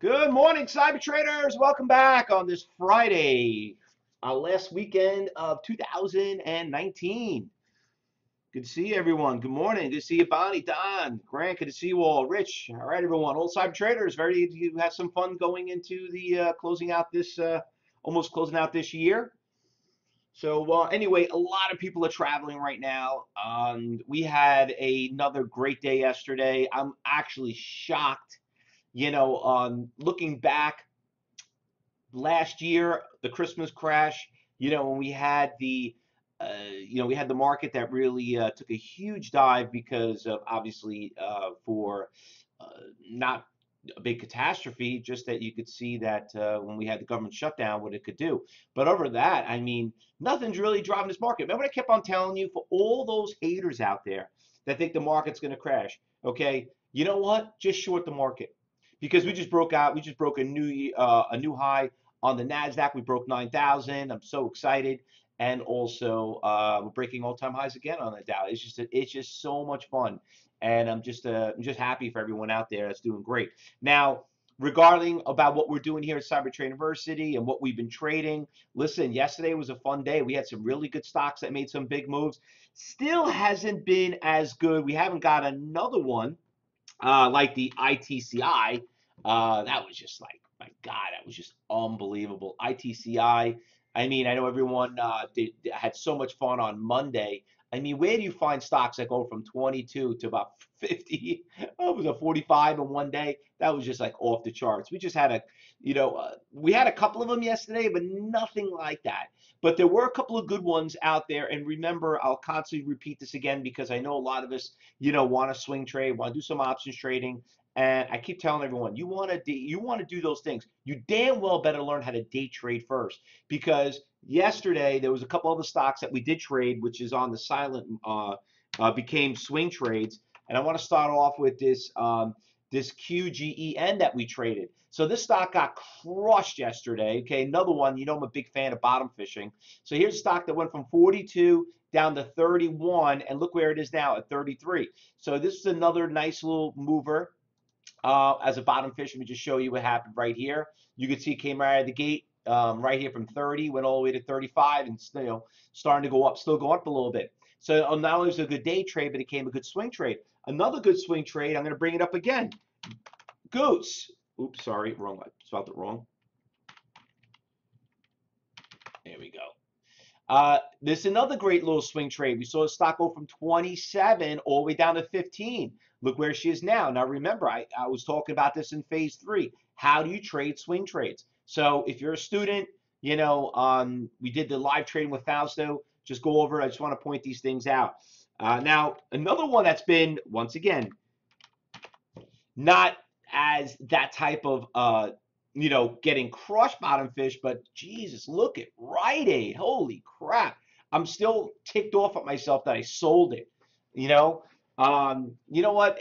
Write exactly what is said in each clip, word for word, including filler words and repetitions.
Good morning, Cyber Traders. Welcome back on this Friday, our last weekend of two thousand nineteen. Good to see everyone. Good morning. Good to see you, Bonnie, Don, Grant. Good to see you all. Rich. All right, everyone. Old Cyber Traders. Very good to have some fun going into the uh, closing out this, uh, almost closing out this year. So uh, anyway, a lot of people are traveling right now. Um, we had a, another great day yesterday. I'm actually shocked. You know, um, looking back last year, the Christmas crash, you know, when we had the, uh, you know, we had the market that really uh, took a huge dive because of obviously uh, for uh, not a big catastrophe, just that you could see that uh, when we had the government shutdown, what it could do. But over that, I mean, nothing's really driving this market. Remember what I kept on telling you for all those haters out there that think the market's going to crash, okay? You know what? Just short the market. Because we just broke out, we just broke a new uh, a new high on the NASDAQ. We broke nine thousand. I'm so excited, and also uh, we're breaking all-time highs again on the Dow. It's just a, it's just so much fun, and I'm just uh, I'm just happy for everyone out there that's doing great. Now, regarding about what we're doing here at Cyber Trading University and what we've been trading, listen, yesterday was a fun day. We had some really good stocks that made some big moves. Still hasn't been as good. We haven't got another one. Uh, like the I T C I, uh, that was just like, my God, that was just unbelievable. I T C I, I mean, I know everyone uh, did, had so much fun on Monday. I mean, where do you find stocks that go from twenty-two to about fifty? Oh, it was a forty-five in one day. That was just like off the charts. We just had a, you know, uh, we had a couple of them yesterday, but nothing like that. But there were a couple of good ones out there. And remember, I'll constantly repeat this again because I know a lot of us, you know, want to swing trade, want to do some options trading. And I keep telling everyone, you want to you want to do those things. You damn well better learn how to day trade first, because yesterday there was a couple of the stocks that we did trade, which is on the silent uh, uh, became swing trades. And I want to start off with this um, this Q G E N that we traded. So this stock got crushed yesterday. Okay, another one. You know I'm a big fan of bottom fishing. So here's a stock that went from forty-two down to thirty-one, and look where it is now at thirty-three. So this is another nice little mover. Uh, as a bottom fish, let me just show you what happened right here. You can see it came right out of the gate, um, right here from thirty, went all the way to thirty-five, and still, you know, starting to go up, still going up a little bit. So um, not only was it a good day trade, but it came a good swing trade. Another good swing trade, I'm going to bring it up again. Goose. Oops, sorry, wrong. I spelled it wrong. There we go. Uh, this is another great little swing trade. We saw the stock go from twenty-seven all the way down to fifteen. Look where she is now. Now, remember, I, I was talking about this in phase three. How do you trade swing trades? So if you're a student, you know, um, we did the live trading with Fausto. Just go over. I just want to point these things out. Uh, now, another one that's been, once again, not as that type of uh, you know, getting crushed bottom fish, but Jesus, look at Rite Aid. Holy crap. I'm still ticked off at myself that I sold it. You know, um, you know what?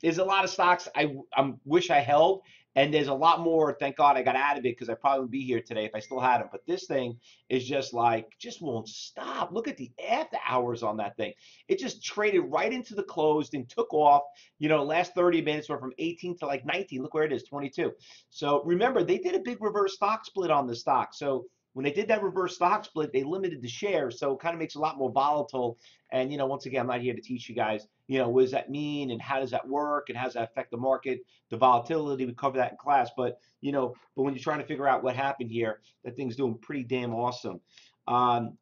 There's a lot of stocks I I'm, wish I held, and there's a lot more. Thank God I got out of it, because I probably would be here today if I still had them. But this thing is just like, just won't stop. Look at the after hours on that thing. It just traded right into the closed and took off. You know, last thirty minutes were from eighteen to like nineteen. Look where it is, twenty-two. So remember, they did a big reverse stock split on the stock. So when they did that reverse stock split, they limited the shares, so it kind of makes it a lot more volatile. And, you know, once again, I'm not here to teach you guys, you know, what does that mean and how does that work and how does that affect the market, the volatility. We cover that in class. But, you know, but when you're trying to figure out what happened here, that thing's doing pretty damn awesome. Um,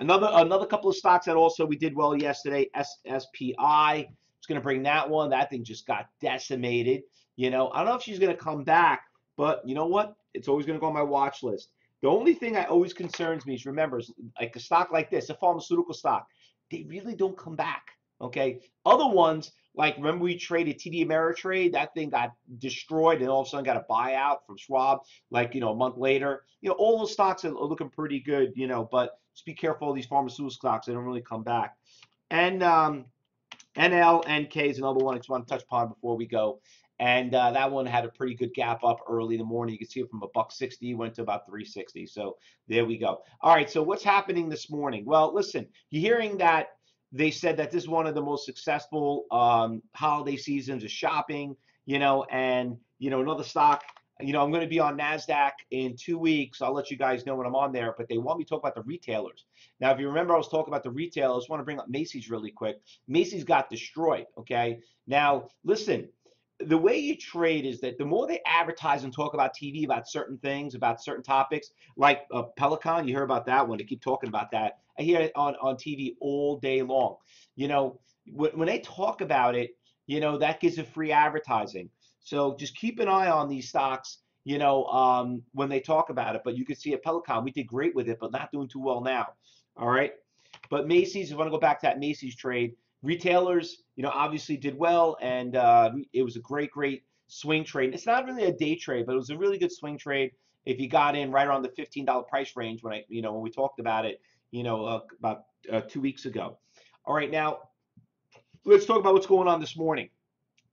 another another couple of stocks that also we did well yesterday, S P I. It's going to bring that one. That thing just got decimated. You know, I don't know if she's going to come back, but you know what? It's always going to go on my watch list. The only thing that always concerns me is, remember, is like a stock like this, a pharmaceutical stock, they really don't come back, okay? Other ones, like remember we traded T D Ameritrade, that thing got destroyed and all of a sudden got a buyout from Schwab, like, you know, a month later. You know, all those stocks are looking pretty good, you know, but just be careful of these pharmaceutical stocks. They don't really come back. And um, N L N K is another one I just want to touch upon before we go. And uh, that one had a pretty good gap up early in the morning. You can see it from a buck sixty went to about three sixty. So there we go. All right. So what's happening this morning? Well, listen, you're hearing that they said that this is one of the most successful um, holiday seasons of shopping. You know, and you know, another stock. You know, I'm going to be on NASDAQ in two weeks. I'll let you guys know when I'm on there, but they want me to talk about the retailers. Now, if you remember, I was talking about the retailers. I want to bring up Macy's really quick. Macy's got destroyed, okay? Now, listen, the way you trade is that the more they advertise and talk about T V, about certain things, about certain topics, like uh, Pelican, you hear about that one. They keep talking about that. I hear it on, on T V all day long. You know, when, when they talk about it, you know, that gives it free advertising. So just keep an eye on these stocks, you know, um, when they talk about it. But you can see at Pelican, we did great with it, but not doing too well now. All right. But Macy's, I want to go back to that Macy's trade. Retailers, you know, obviously did well, and uh, it was a great, great swing trade. It's not really a day trade, but it was a really good swing trade if you got in right around the fifteen dollar price range when I, you know, when we talked about it, you know, uh, about uh, two weeks ago. All right. Now, let's talk about what's going on this morning.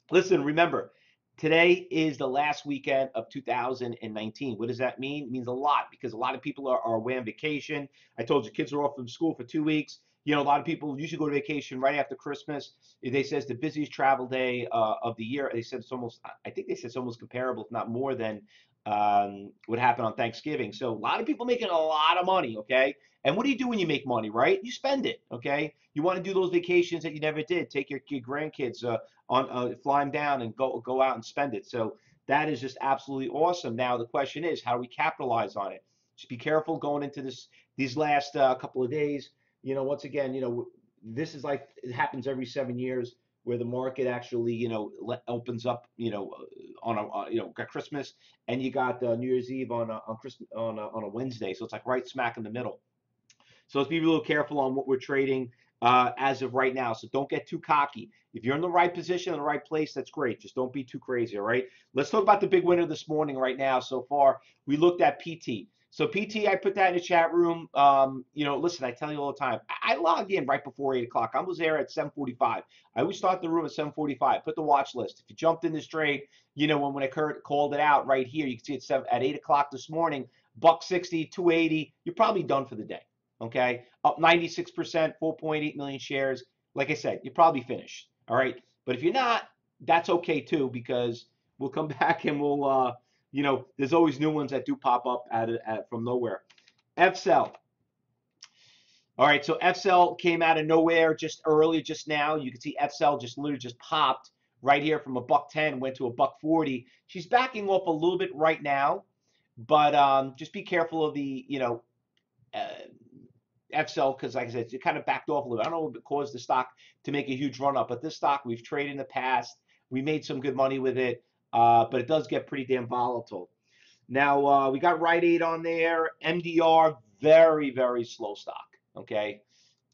Listen, remember, today is the last weekend of two thousand nineteen. What does that mean? It means a lot because a lot of people are, are away on vacation. I told you kids are off from school for two weeks. You know, a lot of people usually go to vacation right after Christmas. They say it's the busiest travel day uh, of the year. They said it's almost, I think they said it's almost comparable, if not more than um, what happened on Thanksgiving. So a lot of people making a lot of money, okay? And what do you do when you make money, right? You spend it, okay? You want to do those vacations that you never did. Take your, your grandkids, uh, on, uh, fly them down and go, go out and spend it. So that is just absolutely awesome. Now, the question is, how do we capitalize on it? Just be careful going into this these last uh, couple of days. You know, once again, you know, this is like, it happens every seven years where the market actually, you know, let, opens up, you know, on a, on, you know, got Christmas and you got uh, New Year's Eve on a, on, Christmas, on, a, on a Wednesday. So it's like right smack in the middle. So let's be a little careful on what we're trading uh, as of right now. So don't get too cocky. If you're in the right position, in the right place, that's great. Just don't be too crazy, all right? Let's talk about the big winner this morning right now so far. We looked at P T. So P T, I put that in the chat room. Um, you know, listen, I tell you all the time, I, I logged in right before eight o'clock. I was there at seven forty-five. I always start the room at seven forty-five. Put the watch list. If you jumped in this trade, you know, when, when I called it out right here, you can see it's seven, at eight o'clock this morning, buck sixty, two eighty. You're probably done for the day. Okay, up ninety-six percent, four point eight million shares. Like I said, you're probably finished. All right. But if you're not, that's okay, too, because we'll come back and we'll, uh, you know, there's always new ones that do pop up at, at from nowhere. F S L. All right. So F S L came out of nowhere just earlier, just now. You can see F S L just literally just popped right here from a buck ten, went to a buck forty. She's backing off a little bit right now, but um, just be careful of the, you know, uh, F S L, because like I said, it kind of backed off a little. I don't know what caused the stock to make a huge run up, but this stock we've traded in the past. We made some good money with it, uh, but it does get pretty damn volatile. Now, uh, we got Rite Aid on there. M D R, very, very slow stock, okay?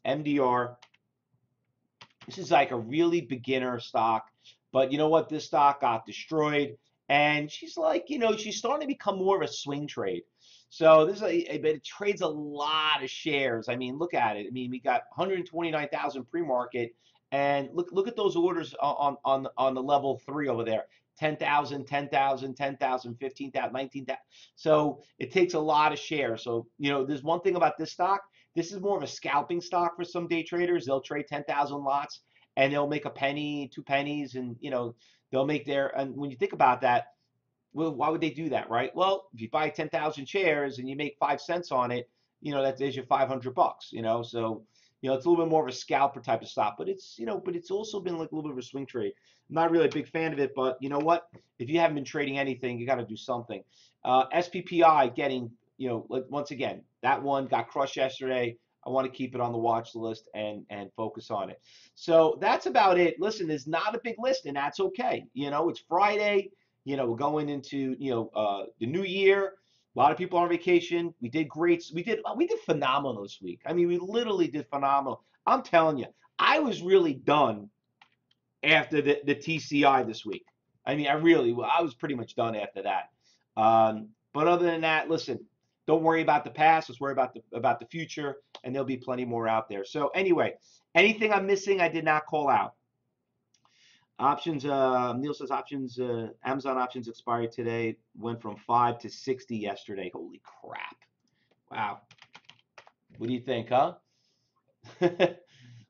M D R, this is like a really beginner stock, but you know what? This stock got destroyed, and she's like, you know, she's starting to become more of a swing trade. So this is a, but it trades a lot of shares. I mean, look at it. I mean, we got one hundred twenty-nine thousand pre-market, and look, look at those orders on on on the level three over there: ten thousand, ten thousand, ten thousand, fifteen thousand, nineteen thousand. So it takes a lot of shares. So you know, there's one thing about this stock. This is more of a scalping stock for some day traders. They'll trade ten thousand lots, and they'll make a penny, two pennies, and you know, they'll make their. And when you think about that. Well, why would they do that, right? Well, if you buy ten thousand shares and you make five cents on it, you know, that there's your five hundred bucks, you know? So, you know, it's a little bit more of a scalper type of stock, but it's, you know, but it's also been like a little bit of a swing trade. I'm not really a big fan of it, but you know what? If you haven't been trading anything, you got to do something. Uh, S P P I getting, you know, like once again, that one got crushed yesterday. I want to keep it on the watch list and and focus on it. So that's about it. Listen, there's not a big list, and that's okay. You know, it's Friday. You know, we're going into, you know, uh, the new year. A lot of people are on vacation. We did great. We did we did phenomenal this week. I mean, we literally did phenomenal. I'm telling you, I was really done after the, the T C I this week. I mean, I really, I was pretty much done after that. Um, but other than that, listen, don't worry about the past. Let's worry about the, about the future, and there'll be plenty more out there. So anyway, anything I'm missing, I did not call out. Options, uh, Neil says options, uh, Amazon options expired today, went from five to sixty yesterday. Holy crap. Wow. What do you think, huh?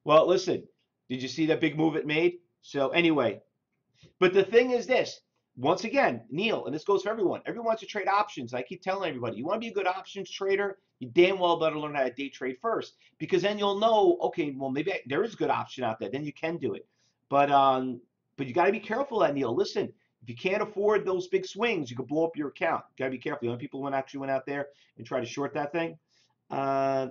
Well, listen, did you see that big move it made? So anyway, but the thing is this, once again, Neil, and this goes for everyone, everyone wants to trade options. I keep telling everybody, you want to be a good options trader, you damn well better learn how to day trade first, because then you'll know, okay, well, maybe I, there is a good option out there, then you can do it. But um, but you got to be careful of that, Neil. Listen, if you can't afford those big swings, you could blow up your account. You got to be careful. The only people who went, actually went out there and tried to short that thing. Uh,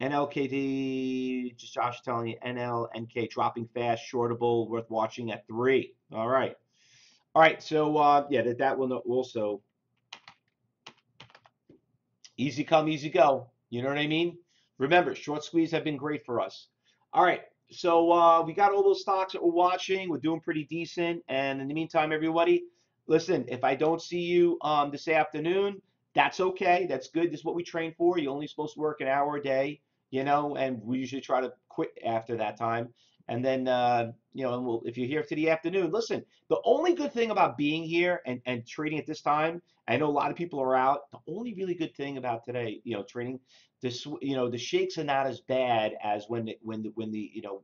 N L K D, just Josh telling you, N L N K dropping fast, shortable, worth watching at three. All right. All right. So, uh, yeah, that, that will also easy come, easy go. You know what I mean? Remember, short squeeze have been great for us. All right. So uh, we got all those stocks that we're watching. We're doing pretty decent. And in the meantime, everybody, listen, if I don't see you um, this afternoon, that's okay. That's good. This is what we train for. You're only supposed to work an hour a day, you know, and we usually try to quit after that time. And then, uh, you know, and we'll, if you're here for the afternoon, listen, the only good thing about being here and, and trading at this time, I know a lot of people are out. The only really good thing about today, you know, trading, this, you know, the shakes are not as bad as when, the, when, the, when the, you know,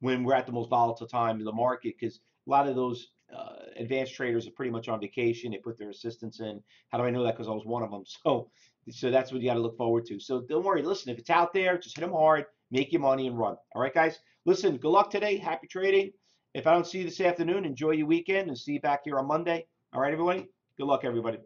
when we're at the most volatile time in the market, because a lot of those uh, advanced traders are pretty much on vacation. They put their assistants in. How do I know that? Because I was one of them. So, so that's what you got to look forward to. So don't worry. Listen, if it's out there, just hit them hard, make your money, and run. All right, guys. Listen, good luck today. Happy trading. If I don't see you this afternoon, enjoy your weekend and see you back here on Monday. All right, everybody. Good luck, everybody.